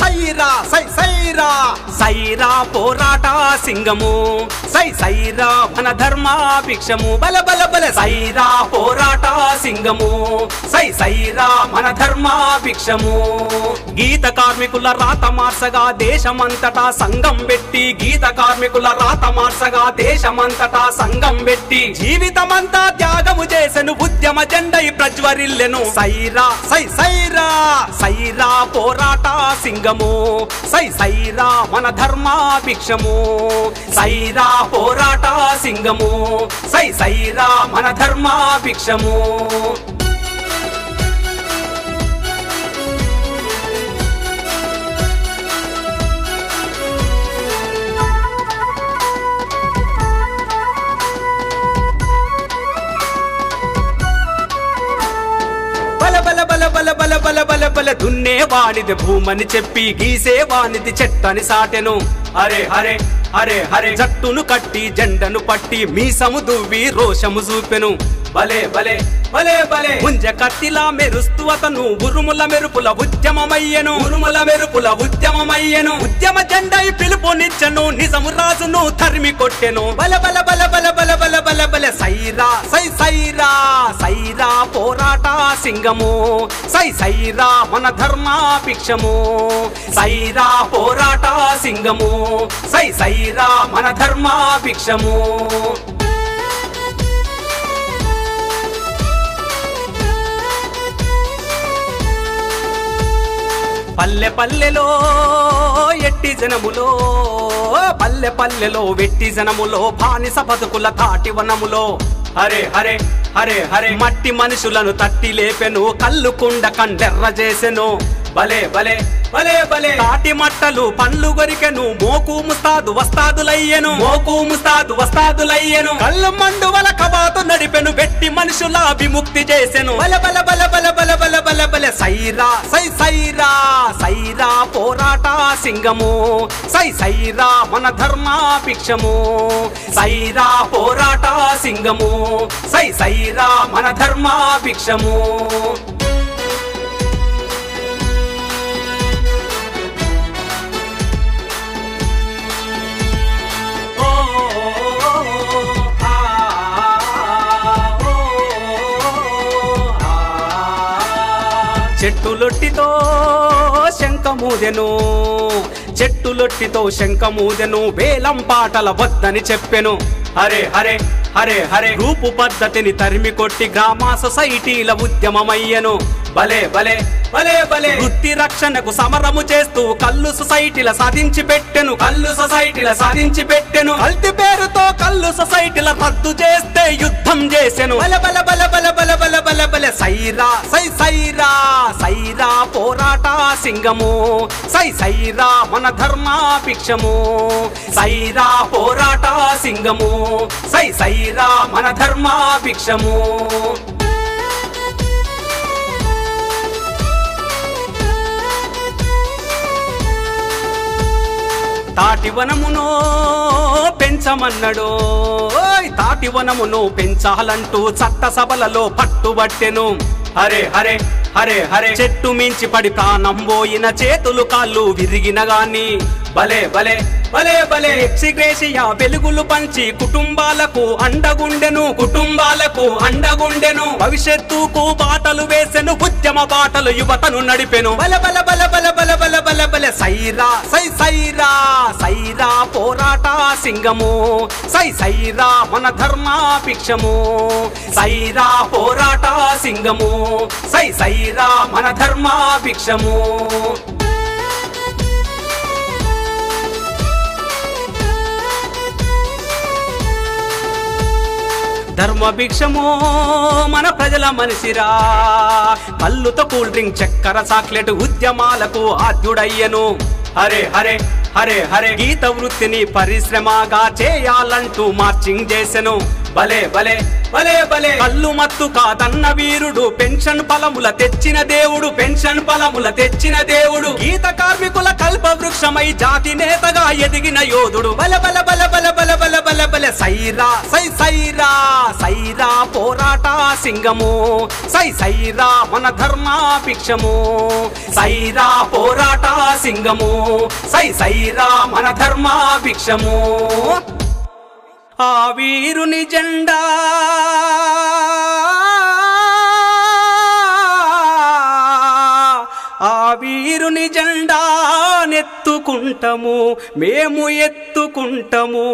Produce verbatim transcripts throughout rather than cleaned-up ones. సైరా సై సైరా సైరా పోరాట సింగము సై సైరా మన ధర్మ భిక్షము బల బల బల సైరా పోరాట సింగము సై సైరా మన ధర్మ భిక్షము గీత కార్మికుల రాత మార్చగా దేశమంతటా సంఘం పెట్టి గీత కార్మికుల రాత మార్చగా దేశమంతటా సంఘం పెట్టి జీవితమంతా త్యాగము చేసెను ఉద్యమ జెండై ప్రజ్వరిల్లెను సైరా సై సైరా సైరా పోరాట సింగము సై సైరా మన ధర్మ భిక్షము సైరా పోరాట సింగము సై సైరా మన ధర్మ భిక్షము బల బల బల బల బల దున్నే వాణిది భూమని చెప్పి గీసే వాణిది చెట్టని సాటెను హరే హరే హరే హరే జట్టును కట్టి జెండను పట్టి మీసము దువ్వి రోషము చూపెను బలే బలే బలే బలే ముంజ కత్తిలా మెరుస్తూ అతను ఉరుముల మెరుపుల ఉద్యమమయ్యను ఉరుముల మెరుపుల ఉద్యమమయ్యను ఉద్యమ జెండై పిలుపునిచ్చెను నిజము రాజును తరిమి కొట్టెను బల బల బల బల బల బల బల బల సైరా సై సైరా సైరా పోరాట సింగము సై సైరా మన ధర్మ భిక్షము సైరా పోరాట సింగము సై సైరా మన ధర్మ భిక్షము పల్లె పల్లెలో ఎట్టి జనములో పల్లె పల్లెలో వెట్టి జనములో బానిస బతుకుల తాటి వనములో హరే హరే హరే హరే మట్టి మనుషులను తట్టి లేపెను కళ్ళు కుండ కండెర్ర చేసెను బలే బలే బలే బలే తాటి మట్టలు పండ్లు గొరికెను మోకు ముస్తాదు వస్తాదులయ్యను మోకు ముస్తాదు వస్తాదులయ్యను కళ్ళు మండు వల కబాతు నడిపెను వెట్టి మనుషుల విముక్తి చేసెను బల బల బల బల బల బల బల బల సైరా సై సైరా సైరా పోరాట సింగము సై సైరా మన ధర్మ భిక్షము సైరా పోరాట సింగము సై సైరా మన ధర్మ భిక్షము చెట్టులొట్టితో శంఖమూదెను చెట్టులొట్టితో శంఖమూదెను వేలం పాటల వద్దని చెప్పెను హరే హరే హరే హరే రూపు పద్ధతిని తరిమి కొట్టి గ్రామ సొసైటీల ఉద్యమమయ్యను బలే బలే బలే బలే వృత్తి రక్షణకు సమరము చేస్తూ కల్లు సొసైటీల సాధించి పెట్టెను కల్లు సొసైటీల సాధించి పెట్టెను కల్తీ పేరుతో కల్లు సొసైటీల రద్దు చేస్తే యుద్ధం చేసెను బల బల బల బల బల బల బల బల సైరా సై సైరా సైరా పోరాట సింగము సై సైరా మన ధర్మ భిక్షము సైరా పోరాట సింగము సై సైరా మన ధర్మ భిక్షము తాటి వనమునో పెంచమన్నడో తాటి వనమును పెంచాలంటూ చట్ట సభలలో పట్టుబట్టెను హరే హరే హరే హరే చెట్టు మించి పడి ప్రాణం పోయిన చేతులు కాళ్ళు విరిగిన గాని బలే బలే బలే బలే ఎక్సిగ్రేషియా వెలుగులు పంచి కుటుంబాలకు అండగుండెను కుటుంబాలకు అండగుండెను భవిష్యత్తుకు బాటలు వేసెను ఉద్యమ బాటలు యువతను నడిపెను బల బల బల బల బల బల బల బల సైరా సై సైరా సైరా పోరాట సింగము సై సైరా మన ధర్మ భిక్షము సైరా పోరాట సింగము సై సైరా మన ధర్మ భిక్షము ధర్మ భిక్షమో మన ప్రజల మనిషిరా కళ్ళుతో కూల్ డ్రింక్ చక్కెర చాక్లెట్ ఉద్యమాలకు ఆద్యుడయ్యను హరే హరే హరే హరే గీత వృత్తిని పరిశ్రమగా చేయాలంటూ మార్చింగ్ చేసెను बले बले बले बले कल्लु मत्तु कादन्न वीरुडु पेंशन फलमुल तेच्चिन देवुडु पेंशन फलमुल तेच्चिन देवुडु गीत कार्मिकुल कल्पवृक्षमै जाति नेतगा एदिगिन योधुडु बले बले बले बले बले बले बले बले सैरा सै सैरा सैरा पोराट सिंगमु सै सैरा मन धर्म भिक्षमु सैरा पोराट सिंगमु सै सैरा मन धर्म भिक्षमु आ वीरुनि जंडा आ वीरुनि जंडा नेत्तुकुंटमु मेमु एत्तुकुंटमु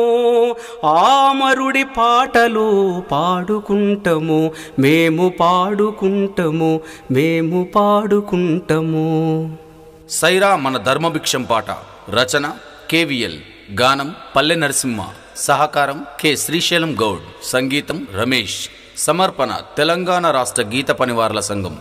आमरुडि पाटलु पाडुकुंटमु मेमु पाडुकुंटमु मेमु पाडुकुंटमु सैरा मन धर्म भिक्षम पाट रचना केवीएल गानम पल्ले नरसिम्हा సహకారం కె శ్రీశైలం గౌడ్ సంగీతం రమేష్ సమర్పణ తెలంగాణ రాష్ట్ర గీత పనివార్ల సంఘం।